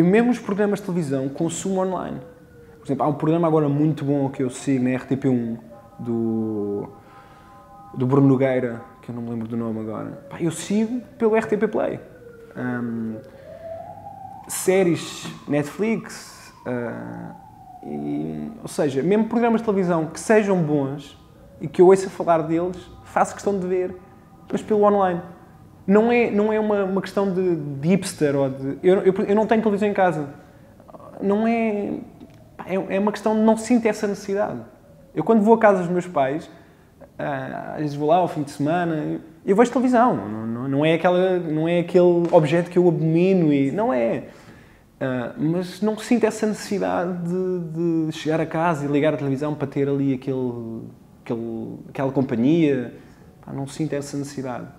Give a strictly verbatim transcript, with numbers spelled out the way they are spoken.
E mesmo os programas de televisão consumo online. Por exemplo, há um programa agora muito bom que eu sigo na R T P um, do, do Bruno Nogueira, que eu não me lembro do nome agora. Pá, eu sigo pelo R T P Play. Um, séries Netflix, uh, e, ou seja, mesmo programas de televisão que sejam bons e que eu ouça falar deles, faço questão de ver, mas pelo online. Não é, não é uma, uma questão de, de hipster ou de... Eu, eu, eu não tenho televisão em casa. Não é... É uma questão de não sentir essa necessidade. Eu quando vou a casa dos meus pais, às vezes vou lá ao fim de semana, eu vejo televisão. Não, não, não, é aquela, não é aquele objeto que eu abomino e... Não é. Mas não sinto essa necessidade de, de chegar a casa e ligar a televisão para ter ali aquele, aquele, aquela companhia. Não sinto essa necessidade.